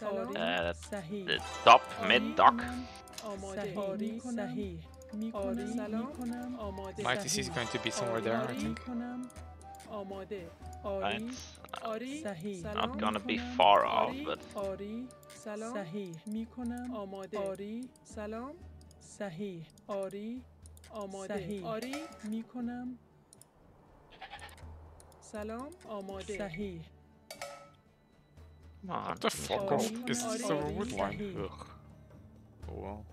the top mid dock. My TC is going to be somewhere there, I think. Right. Not gonna be far off, but. What the fuck off? Is this a wood line? Ugh. Oh well.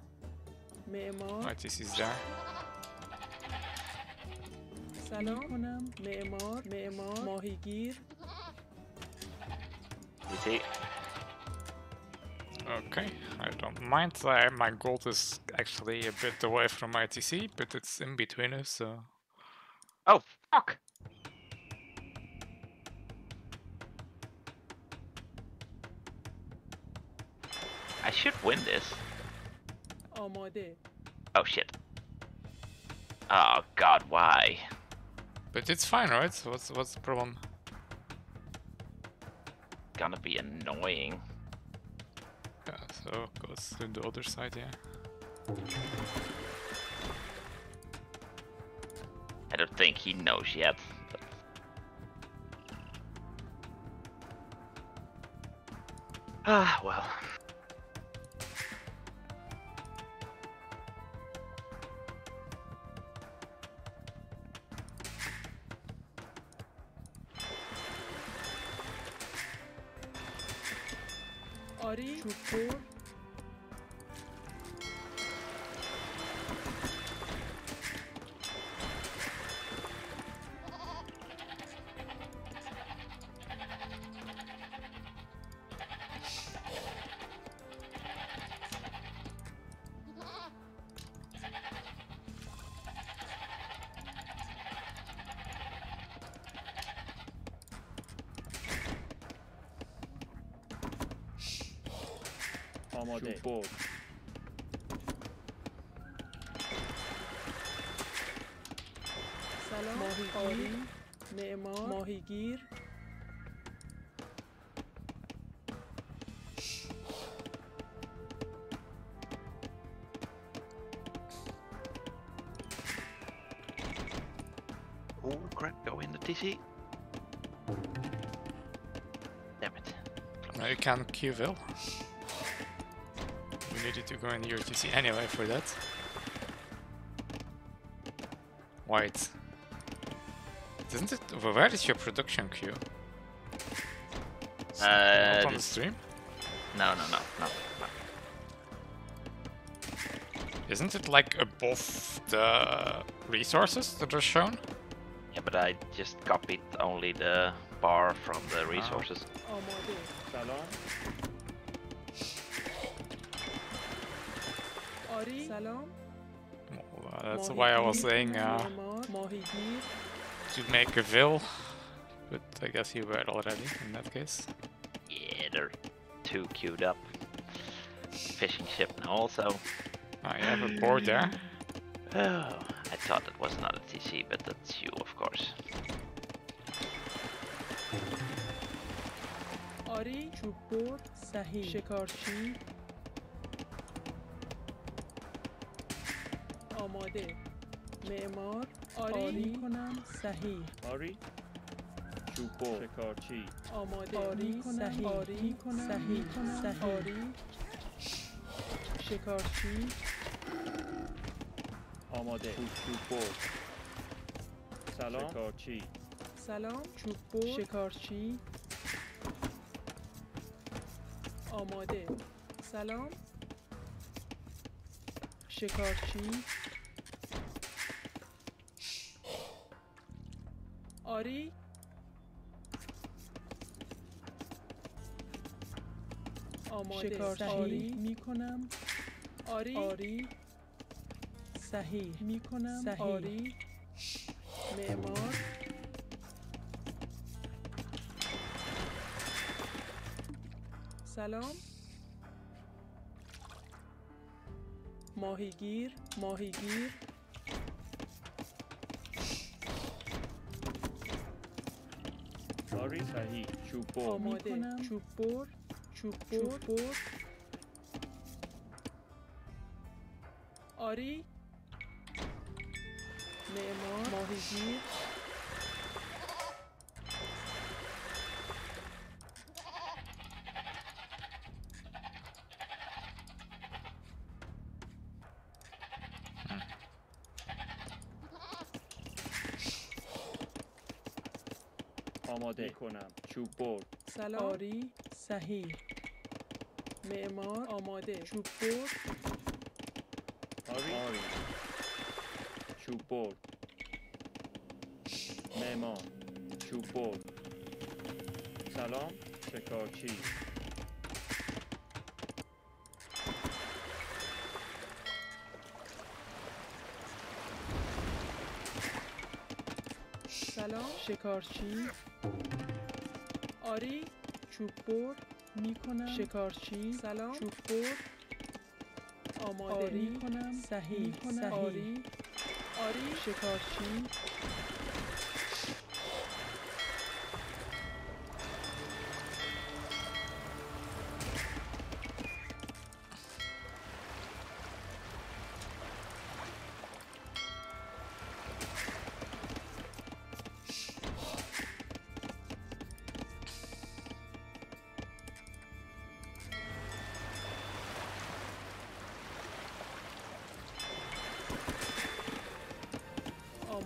Right, this is there. Easy. Okay, I don't mind. My gold is actually a bit away from my TC, but it's in between us, so. Oh, fuck! I should win this. Oh shit. Oh god, why? But it's fine, right? What's the problem? Gonna be annoying. Yeah, so it goes to the other side, yeah. I don't think he knows yet. But... ah, well. Board. Salam Mahigir, Neymar Mahigir. Oh crap, go in the TC. Damn it. Now you can QVL. Needed to go in your TC anyway for that. White. Doesn't it? Where is your production queue? Not on the stream? No. Isn't it like above the resources that are shown? Yeah, but I just copied only the bar from the resources. Oh my god. Well, that's why I was saying to make a veil, but I guess you were already in that case. Yeah, they're too queued up. Fishing ship now also. I have a board there. Oh, I thought it was not a TC, but that's you, of course. Ari, Chupur, Sahi, Shikarchi. آماده معمار آری کنم صحیح آری چوبو شکارچی آماده آری صحیح آری کنم صحیح صحاری شکارچی آماده چوبو سلام شکارچی سلام چوبو شکارچی آماده سلام شکارچی آری آماده صحیح میکنم آری آری صحیح میکنم آری معمار سلام ماهیگیر ماهیگیر آری صحیح چوبور میکنم چوبور Çukur. Ari. Memur. Muhacir. آماده کنم. چوبور. سلاری. صحیح. معمار. آماده. چوبور. آری. چوبور. معمار. چوبور. سلام. شکارچی. سلام. شکارچی. آری چوببر میکنم شکارچی سلام چوببر آماده آری میکنم صحیح صحیح آری شکارچی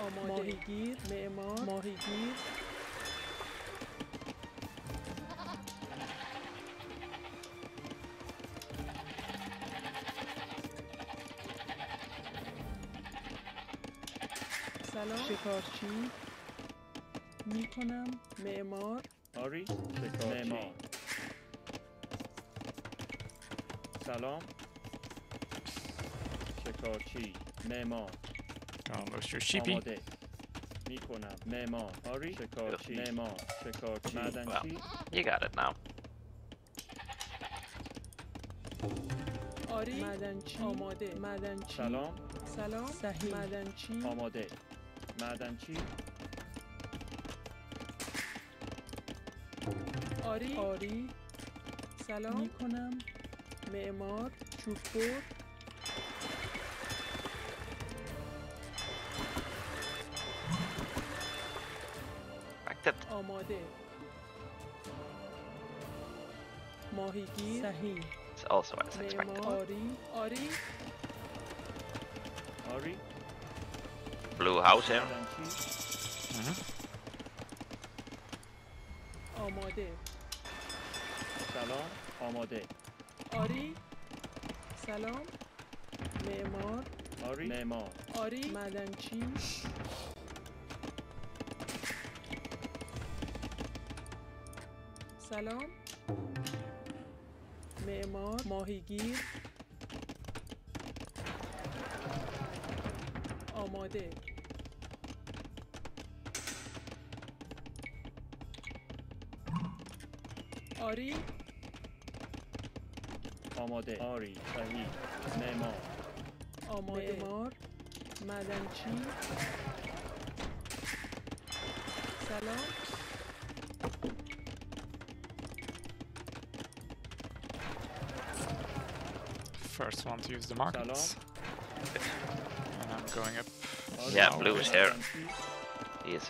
آماده ماهیگیر معمار ماهیگیر شکارچی میکنم معمار آری شکارچی معمار سلام شکارچی معمار آماده میکنم معمار آری شکارچی معمار شکارچی معدنچی You got it now آری معدنچی آماده معدنچی سلام صحیح معدنچی آماده معدنچی آری سلام میکنم معمار چوببر مکتب آماده ماهیگیر صحیح آری Blue house here. آماده. سلام. آماده. آری. سلام. معمار. آری. معدنچی. سلام. معمار. ماهیگیر. آماده. آری آماده آری صحیح معمار آماده معمار معدنچی سلام First one to use the markets and I'm going up Yeah, blue is here He's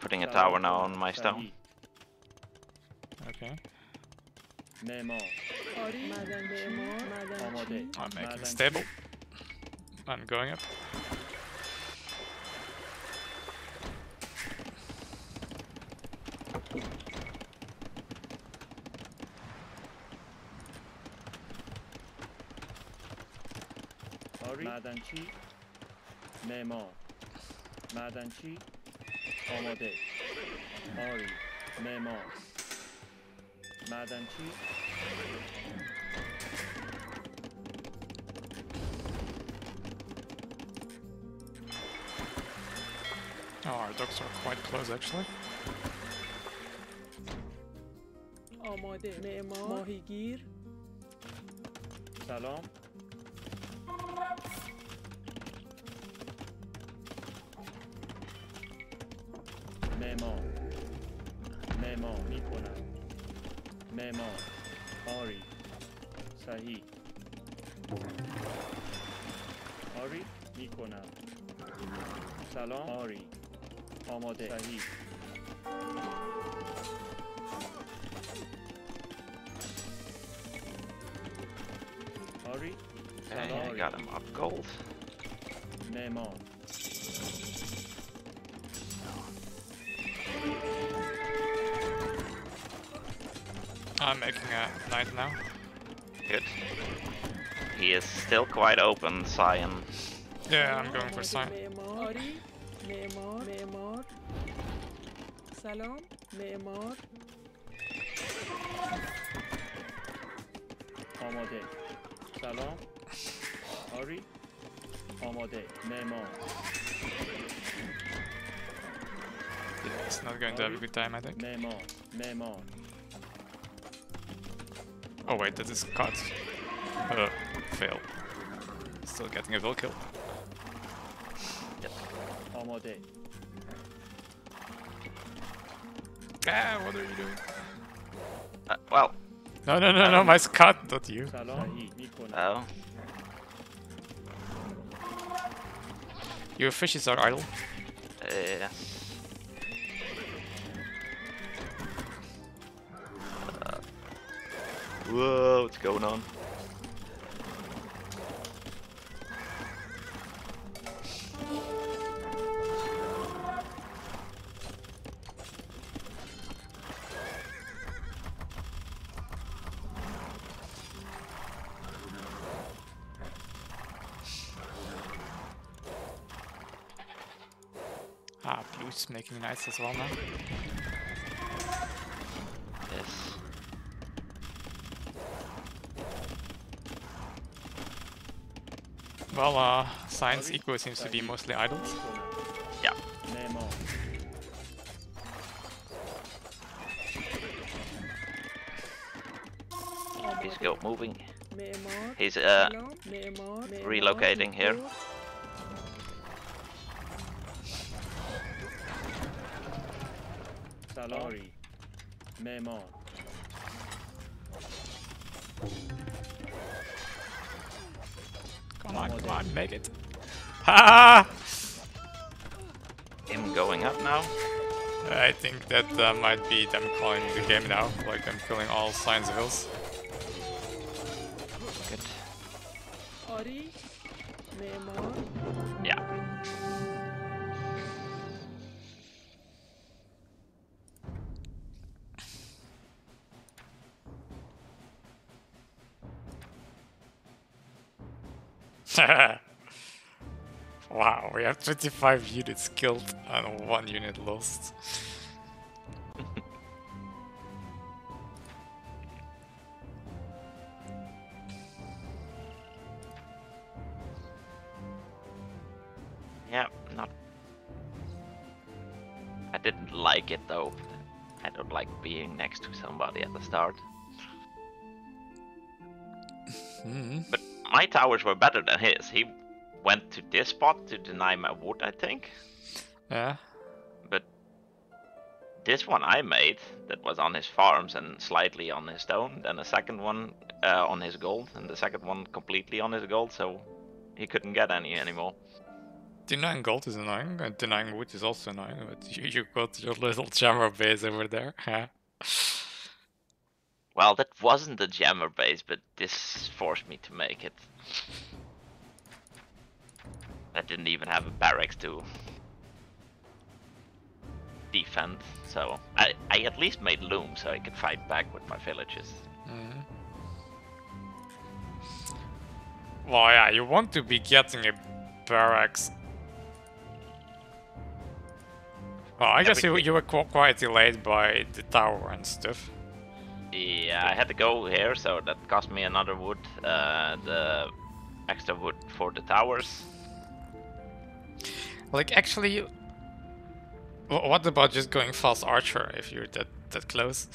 putting a tower now on my stone Okay. I'm making stable. I'm going up. Madanchi, Memor, Madanchi, Omode, Ori, Memor. معدنچی Oh, our dogs are quite close actually. آماده ماهیگیر سلام مهمان مهمان میکنن مهمان آری صحیح آری میکنن سلام آری آماده صحیح Hey, I got him up gold. Name on. I'm making a knight now. Good. He is still quite open, Cyan. Yeah, I'm going for Cyan. Salam, Memor. Amade. Salam. Ari. Amade. Memor. It's not going to have a good time, I think. Memor. Memor. Oh wait, that is cut. Fail. Still getting a full kill. Yep. Amade. Ah, what are you doing? Well. No, my scat, not you. Oh. Your fishes are idle. Yes. Whoa, what's going on? Making nice as well now. Yes. Well, science equal seems to be mostly idols. Yeah. He's got moving. He's relocating here. Salari, Memon. Come on, make it. Ha! Him going up now? I think that might be them calling the game now, like I'm killing all signs of hills. Good. Yeah. Wow, we have 25 units killed and 1 unit lost. Yeah, not... I didn't like it though. I don't like being next to somebody at the start. But my towers were better than his. He went to this spot to deny my wood, I think. Yeah. But this one I made, that was on his farms and slightly on his stone. Then the second one on his gold, and the second one completely on his gold, so he couldn't get any anymore. Denying gold is annoying, and denying wood is also annoying, but you got your little jammer base over there, huh? Well, that wasn't the jammer base, but this forced me to make it. I didn't even have a barracks to defend, so I at least made loom so I could fight back with my villages. Well, yeah, you want to be getting a barracks. Well, I guess you were quite delayed by the tower and stuff. Yeah, I had to go here, so that cost me another wood, the extra wood for the towers. Like, actually, What about just going false archer if you're that close?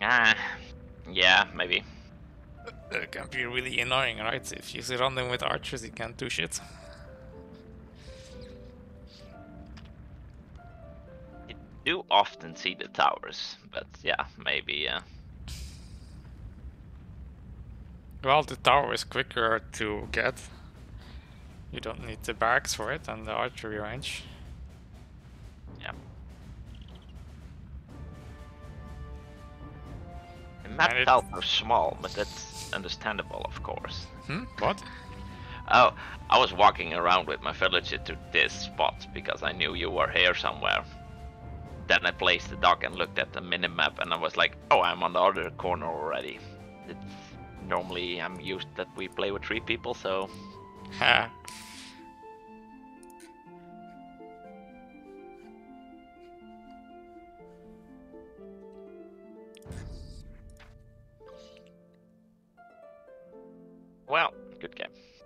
Yeah, maybe. It can be really annoying, right? If you surround them with archers, you can't do shit. You do often see the towers, but yeah, maybe, yeah. Well, the tower is quicker to get. You don't need the barracks for it and the archery range. Yeah. The map towers are small, but that's understandable, of course. Hmm? What? Oh, I was walking around with my villager to this spot because I knew you were here somewhere. Then I placed the dog and looked at the minimap and I was like, oh, I'm on the other corner already. It's... Normally, I'm used that we play with 3 people, so... Ha. Well, good game.